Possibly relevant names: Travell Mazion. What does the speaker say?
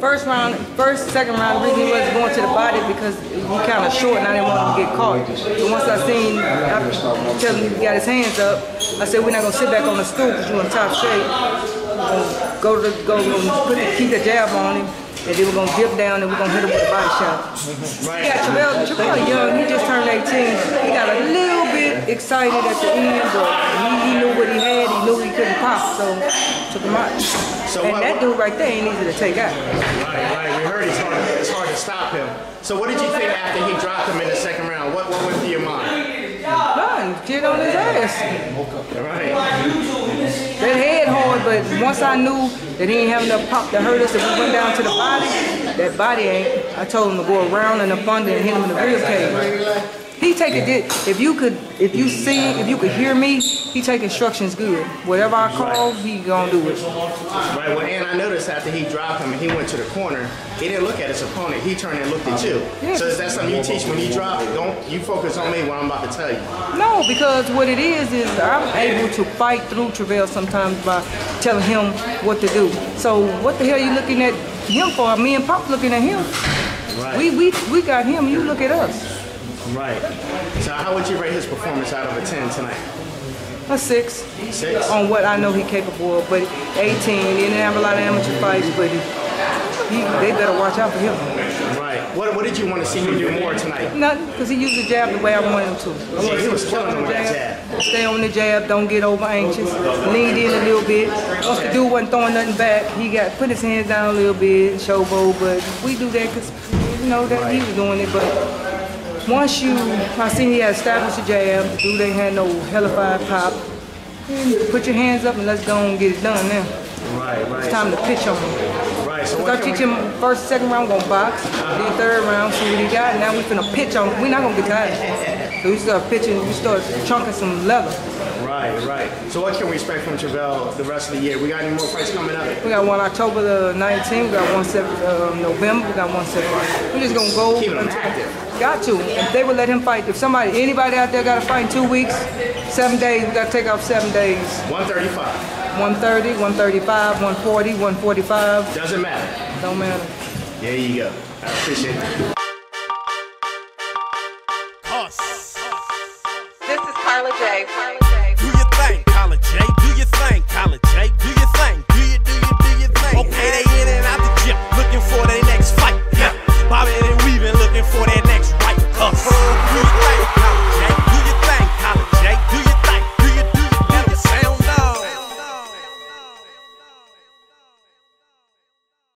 First round, second round, the reason he wasn't going to the body because he kind of short and I didn't want him to get caught. But once I seen, I tell him he got his hands up, I said, we're not going to sit back on the stool because you're in top shape. Go to the, keep the jab on him, and then we're going to dip down and we're going to hit him with a body shot. Right. Yeah, Travell young, he just turned 18. He got a little bit excited at the end, but he knew what he had, he knew he couldn't pop, so took him out. So and that dude right there ain't easy to take out. Right. We heard it's hard to stop him. So what did you think after he dropped him in the second round? What went through your mind? None. Get on his ass. Right. That head hard, but once I knew that he didn't have enough pop to hurt us, if we went down to the body, that body ain't. I told him to go around and up under and hit him in the rib cage. He take it. If you could hear me, he take instructions good. Whatever I call, he gonna do it. Right. Well, and I noticed after he dropped him, and he went to the corner. He didn't look at his opponent. He turned and looked at you. Yeah. So is that something you teach when you drop it? Don't you focus on me when I'm about to tell you? No, because what it is I'm able to fight through Travell sometimes by telling him what to do. So what the hell are you looking at him for? Me and Pop looking at him. Right. We got him. You look at us. Right. So how would you rate his performance out of a 10 tonight? A 6. 6? On what I know he's capable of, but 18, he didn't have a lot of amateur fights, but they better watch out for him. Right. What did you want to see him do more tonight? Nothing, because he used the jab the way I wanted him to. Yeah, he was killing him with the jab. Stay on the jab, don't get over anxious, leaned in a little bit. Once the dude wasn't throwing nothing back, he got put his hands down a little bit, showboat, but we do that because you know that he was doing it, but once I seen he had established a jab, the dude ain't had no hellified pop. Put your hands up and let's go and get it done now. Right. It's time to pitch on him. Right, so I teach him first, second round, we're gonna box. Then third round, see what he got. Now we finna pitch on him. We're not gonna get tired. So we start pitching, we start chunking some leather. Right. So what can we expect from Travell the rest of the year? We got any more fights coming up? We got one October the 19th, we got one November, we got one September. We're just gonna go. Keep him active. Got to. If they would let him fight, if anybody out there got to fight in 2 weeks, 7 days, we got to take off 7 days. 135. 130, 135, 140, 145. Doesn't matter. Don't matter. There you go. I appreciate it. This is Carla J.